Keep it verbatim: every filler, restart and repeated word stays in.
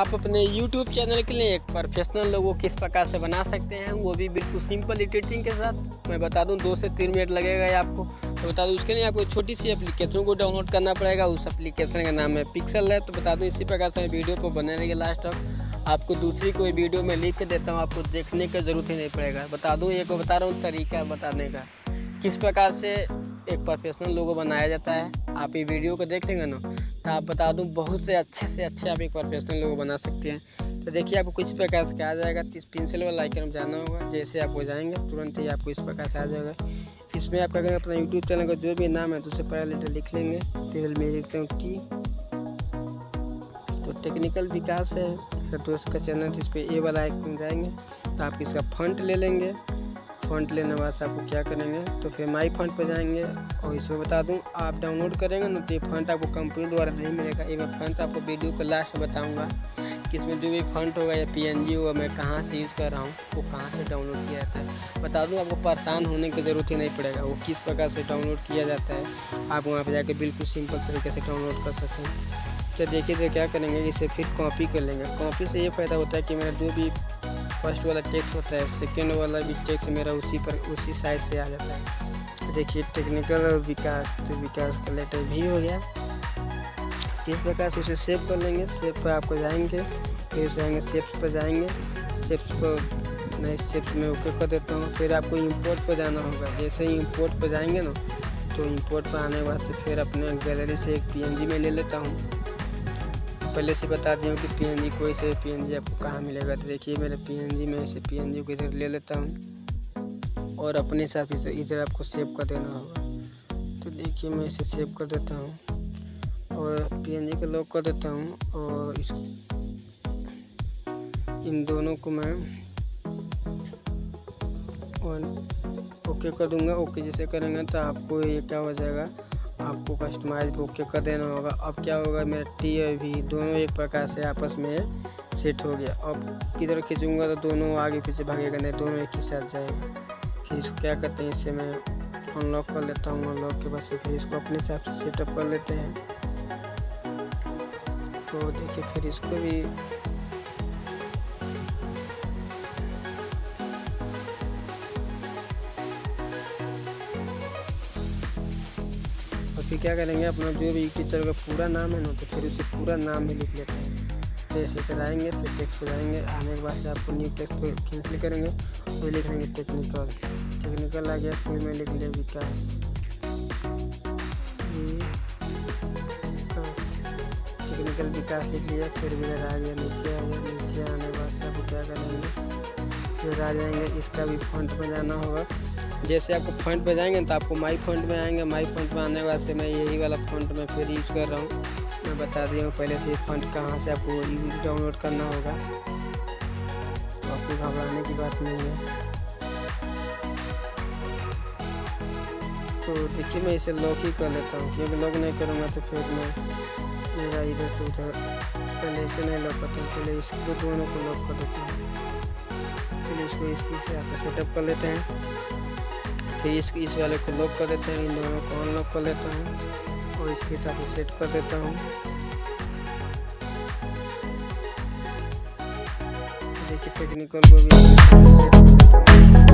आप अपने YouTube channel के लिए एक प्रोफेशनल लोगो किस प्रकार से बना सकते हैं, वो भी बिल्कुल सिंपल एडिटिंग के साथ। मैं बता दूं दो से तीन मिनट लगेगा आपको। तो बता दूं उसके लिए आपको छोटी सी एप्लीकेशन को डाउनलोड करना पड़ेगा। उस एप्लीकेशन का नाम है पिक्सल है। तो बता दूं इसी प्रकार से वीडियो पर बने रहेंगे लास्ट तक। आपको दूसरी कोई वीडियो में लिख के देता हूँ, आपको देखने की ज़रूरत ही नहीं पड़ेगा। बता दूँ एक बता रहा हूँ तरीका बताने का किस प्रकार से एक प्रोफेशनल लोगो बनाया जाता है। आप ये वीडियो को देख लेंगे ना तो आप बता दूं बहुत से अच्छे से अच्छे आप एक प्रोफेशनल लोगो बना सकते हैं। तो देखिए आपको किस प्रकार से आ जाएगा। इस पेंसिल वाला आइकन में जाना होगा। जैसे आप हो जाएंगे तुरंत ही आपको इस प्रकार से आ जाएगा। इसमें आप अगर अपना यूट्यूब चैनल का जो भी नाम है तो उसे पहला लेटर लिख लेंगे। फिर मैं लिखता हूँ टी, तो टेक्निकल विकास है मेरे दोस्त का चैनल। जिस पर ए वाला आइकन जाएंगे तो आप इसका फंट ले लेंगे। फंड लेने वाले से आपको क्या करेंगे तो फिर माई फंड पर जाएंगे। और इसमें बता दूं आप डाउनलोड करेंगे ना तो ये फंड आपको कंपनी द्वारा नहीं मिलेगा। ये मैं फंड आपको वीडियो को लास्ट में बताऊंगा कि इसमें जो भी फंड होगा या पीएनजी होगा मैं कहां से यूज़ कर रहा हूं, वो कहां से डाउनलोड किया जाता है। बता दूँ आपको परेशान होने की ज़रूरत ही नहीं पड़ेगा। वो किस प्रकार से डाउनलोड किया जाता है आप वहाँ पर जाकर बिल्कुल सिंपल तरीके से डाउनलोड कर सकते हैं। तो देखिए तो क्या करेंगे, इसे फिर कॉपी कर लेंगे। कॉपी से ये फ़ायदा होता है कि मेरा जो भी फर्स्ट वाला टेक्स्ट होता है सेकेंड वाला भी टेक्स्ट मेरा उसी पर उसी साइज से आ जाता है। देखिए टेक्निकल और विकास, तो विकास का लेटर भी हो गया। जिस प्रकार से उसे सेव कर लेंगे, सेव पर आपको जाएंगे। फिर जाएंगे सेप्स पर जाएंगे सेप्स पर नहीं सेप्स में ओके कर देता हूँ। फिर आपको इंपोर्ट पर जाना होगा। जैसे ही इंपोर्ट पर जाएंगे ना तो इंपोर्ट पर आने के बाद से फिर अपने गैलरी से एक पी एन जी में ले लेता हूँ। पहले से बता दिया कि पीएनजी कोई से पीएनजी आपको कहाँ मिलेगा। तो देखिए मेरे पीएनजी में से पीएनजी को इधर ले लेता हूँ और अपने साथ इसे इधर आपको सेव कर देना होगा। तो देखिए मैं इसे सेव कर देता हूँ और पीएनजी को लॉक कर देता हूँ। और इस इन दोनों को मैं ओके कर दूँगा। ओके जैसे करेंगे तो आपको ये क्या हो जाएगा, आपको कस्टमाइज ओके कर देना होगा। अब क्या होगा मेरा टी और वी दोनों एक प्रकार से आपस में सेट हो गया। अब किधर खींचूंगा तो दोनों आगे पीछे भागेगा नहीं, दोनों एक ही साथ जाएगा। फिर इसको क्या करते हैं, इसे मैं अनलॉक कर लेता हूँ। अनलॉक के बाद से फिर इसको अपने हिसाब से सेटअप कर लेते हैं। तो देखिए फिर इसको भी फिर क्या करेंगे अपना जो भी यूट्यूब चैनल का पूरा नाम है ना तो फिर उसे पूरा नाम भी लिख लेते हैं। जैसे कराएंगे फिर टेक्स्ट पर जाएंगे। आने के बाद से आपको न्यू टेक्स्ट पर कैंसिल करेंगे और लिख लेंगे टेक्निकल। टेक्निकल आ गया। फिर मैं लिख लिया विकास विकास टेक्निकल विकास लिख लिया। फिर इधर आ गया, नीचे आ गया। नीचे आने के बाद से आपको क्या करेंगे फिर आ जाएंगे। इसका भी फॉन्ट में जाना होगा। जैसे आपको फंड पर जाएंगे तो आपको माई फंड में आएंगे। माई फंड में आने के बाद से मैं यही वाला फंड में फिर यूज़ कर रहा हूँ। मैं बता दिया हूँ पहले से फंड कहाँ से आपको डाउनलोड करना होगा, तो आपको घबराने की बात नहीं है। तो देखिए मैं इसे लॉक ही कर लेता हूँ क्योंकि लॉक नहीं करूँगा तो फिर मैं मेरा इधर से उधर पहले इसे नहीं लॉक करता हूँ। पहले इसको दोनों को लॉक कर देता हूँ। फिर इसको इसकी से आपको सेटअप कर लेते हैं। फिर इसकी इस वाले को लॉक कर देते हैं। इन दोनों को अनलॉक कर लेता हूँ और इसके साथ सेट कर देता हूँ। देखिए टेक्निकल को भी